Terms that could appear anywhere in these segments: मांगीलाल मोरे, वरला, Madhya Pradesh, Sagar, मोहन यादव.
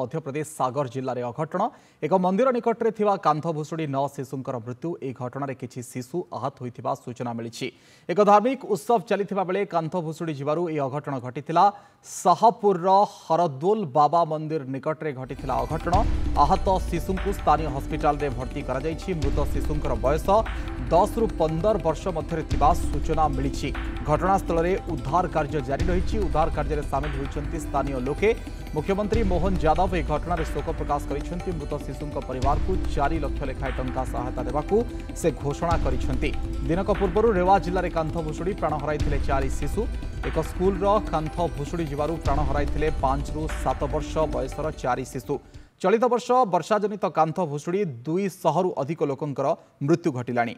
मध्यप्रदेश सागर जिल्ला रे अघटन एक मंदिर निकट रे थिवा कांथ भुसुडी 9 शिशुंकर मृत्यु ए घटना रे किछि शिशु आहत होइथिबा सूचना मिलिछि। एक धार्मिक उत्सव चलिथिबा बेले कांथ भुसुडी जिबारु ए अघटन घटिथिला। शाहपुर रो हरदोल बाबा मंदिर निकट रे घटिथिला अघटन। आहत शिशुंकु स्थानीय हॉस्पिटल रे भर्ती करा जाइछि। मृत शिशुंकर वयस 10 रु 15 वर्ष मध्ये थिबा सूचना मिलिछि। घटनास्थल रे उद्धार कार्य जारी रहिछि। उद्धार कार्य रे शामिल होइछन्ति स्थानीय लोके। मुख्यमंत्री मोहन यादव एक घटना रे शोक प्रकाश करिसेंति। मृत शिशुंका परिवार को 4 लाख लेखाएं टंका सहायता देवाकू से घोषणा करिसेंति। दिनक पूर्व रेवा जिल्ला रे कांथ भुसुडी प्राण हराइथिले 4 शिशु। एक स्कूल रो कांथ भुसुडी जिबारू प्राण हराइथिले 5 रु 7 वर्ष बयसर 4 शिशु। चलित वर्ष वर्षा जनित कांथ भुसुडी 200 रु अधिक लोकंकर मृत्यु घटिलाणी।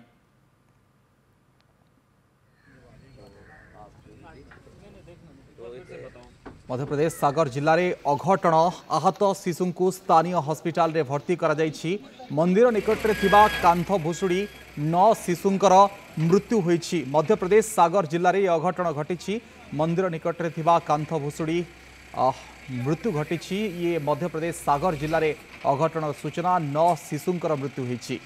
मध्यप्रदेश सागर जिल्ला रे अघटन। आहत शिशुंकु स्थानीय हॉस्पिटल रे भर्ती करा जाइछि। मंदिर निकट रे थिबा कांथ भुसुडी 9 शिशुंकर मृत्यु होइछि। मध्यप्रदेश सागर जिल्ला रे अघटन घटिछि। मंदिर निकट रे थिबा कांथ भुसुडी मृत्यु घटिछि। ये मध्यप्रदेश सागर जिल्ला रे अघटन सूचना। 9 शिशुंकर मृत्यु होइछि।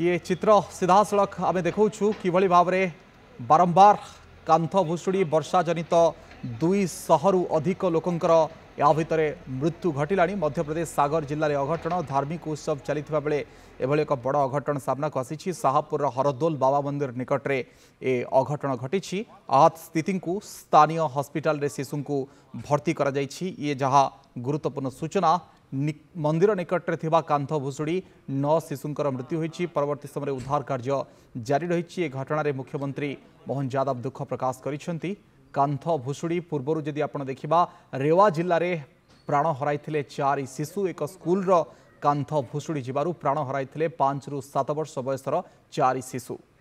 ये चित्र सीधासलख आम देखा कि भाव में बारंबार कांथ भुसुडी वर्षा जनित 200 रु अधिक लोकंकर या भितर मृत्यु घटिला। मध्यप्रदेश सागर जिल्ला रे अघटन। धार्मिक उत्सव चलता बेले एभली एक बड़ अघटन सामना को आसी। शाहपुर हरदोल बाबा मंदिर निकट रे ए अघटन घटी। आहत स्थिति को स्थानीय हॉस्पिटल रे शिशु को भर्ती करा जाइछि। ये जहाँ गुरुत्वपूर्ण सूचना। मंदिर निकट रे थिबा कांथ भुसुडी 9 शिशुंकर मृत्यु होइछि। परवर्ती समय उद्धार कार्य जारी रहिछि। ए घटना रे मुख्यमंत्री मोहन यादव दुख प्रकाश करिसेंति। कांथ भुसुडी पूर्व जदि आपण देखिबा रेवा जिल्ला रे प्राण हराइथिले 4 शिशु। एक स्कूल रो कांथ भुसुडी जिबारू प्राण हराइथिले 5 रु 7 वर्ष बयसर 4 शिशु।